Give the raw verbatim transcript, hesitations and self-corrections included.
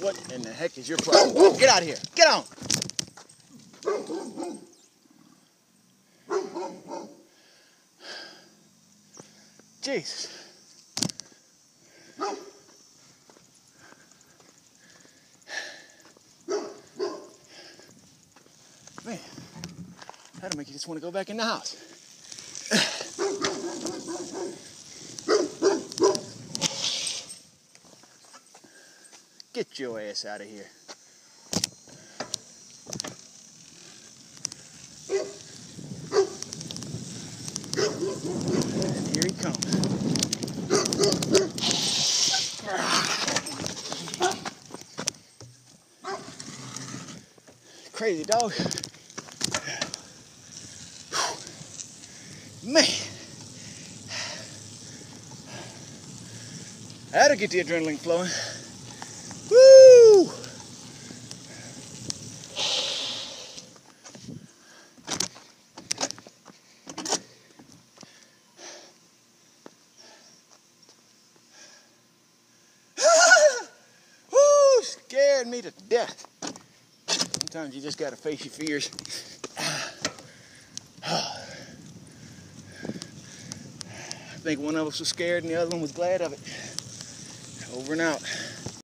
What in the heck is your problem? Get out of here. Get on. Jesus. Man, that'll make you just want to go back in the house. Get your ass out of here. And here he comes. Crazy dog. Man, that'll get the adrenaline flowing. Woo! Woo! Scared me to death. Sometimes you just gotta face your fears. I think one of us was scared and the other one was glad of it. Over and out.